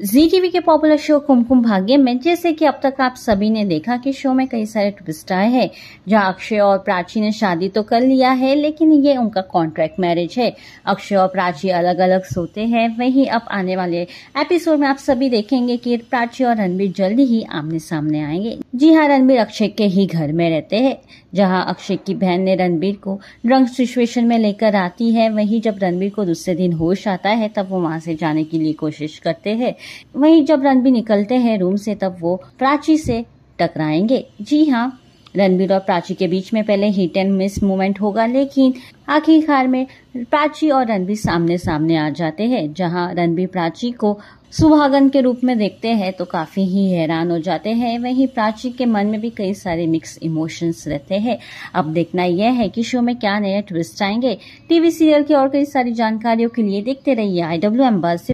जी TV के popular show Kumkum Bhagya में जैसे कि अब तक आप सभी ने देखा कि शो में कई सारे ट्विस्ट आए हैं, जहां अक्षय और प्राची ने शादी तो कर लिया है लेकिन ये उनका कॉन्ट्रैक्ट मैरिज है। अक्षय और प्राची अलग अलग सोते हैं। वहीं अब आने वाले एपिसोड में आप सभी देखेंगे कि प्राची और रणबीर जल्दी ही आमने सामने आएंगे। जी हाँ, रणबीर अक्षय के ही घर में रहते हैं, जहाँ अक्षय की बहन ने रणबीर को ड्रंक सिचुएशन में लेकर आती है। वहीं जब रणबीर को दूसरे दिन होश आता है तब वो वहाँ से जाने के लिए कोशिश करते हैं। वहीं जब रणबीर निकलते हैं रूम से तब वो प्राची से टकराएंगे। जी हाँ, रणबीर और प्राची के बीच में पहले हिट एंड मिस मोमेंट होगा, लेकिन आखिरकार में प्राची और रणबीर सामने सामने आ जाते हैं, जहां रणबीर प्राची को सुहागन के रूप में देखते हैं तो काफी ही हैरान हो जाते हैं। वहीं प्राची के मन में भी कई सारे मिक्स इमोशंस रहते हैं। अब देखना यह है कि शो में क्या नए ट्विस्ट आएंगे। टीवी सीरियल की और कई सारी जानकारियों के लिए देखते रहिए IWMBuzz।